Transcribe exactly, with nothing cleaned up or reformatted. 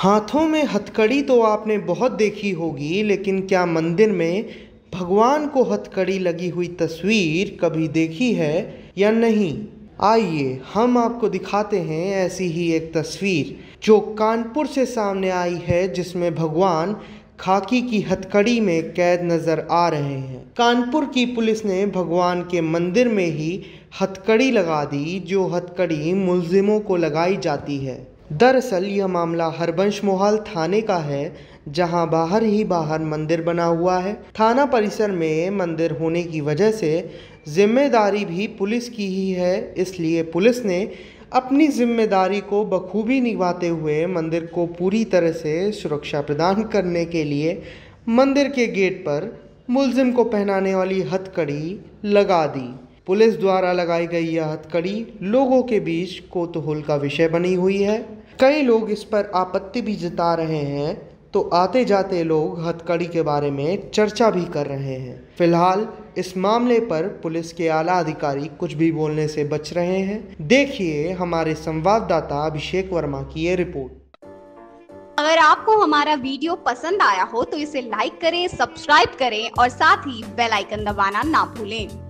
हाथों में हथकड़ी तो आपने बहुत देखी होगी, लेकिन क्या मंदिर में भगवान को हथकड़ी लगी हुई तस्वीर कभी देखी है या नहीं? आइए हम आपको दिखाते हैं ऐसी ही एक तस्वीर जो कानपुर से सामने आई है, जिसमें भगवान खाकी की हथकड़ी में कैद नज़र आ रहे हैं। कानपुर की पुलिस ने भगवान के मंदिर में ही हथकड़ी लगा दी, जो हथकड़ी मुलजिमों को लगाई जाती है। दरअसल यह मामला हरबंश मोहाल थाने का है, जहां बाहर ही बाहर मंदिर बना हुआ है। थाना परिसर में मंदिर होने की वजह से जिम्मेदारी भी पुलिस की ही है, इसलिए पुलिस ने अपनी जिम्मेदारी को बखूबी निभाते हुए मंदिर को पूरी तरह से सुरक्षा प्रदान करने के लिए मंदिर के गेट पर मुलजिम को पहनाने वाली हथकड़ी लगा दी। पुलिस द्वारा लगाई गई यह हथकड़ी लोगों के बीच कोतूहल का विषय बनी हुई है। कई लोग इस पर आपत्ति भी जता रहे हैं, तो आते जाते लोग हथकड़ी के बारे में चर्चा भी कर रहे हैं। फिलहाल इस मामले पर पुलिस के आला अधिकारी कुछ भी बोलने से बच रहे हैं। देखिए हमारे संवाददाता अभिषेक वर्मा की ये रिपोर्ट। अगर आपको हमारा वीडियो पसंद आया हो तो इसे लाइक करें, सब्सक्राइब करें और साथ ही बेल आइकन दबाना ना भूलें।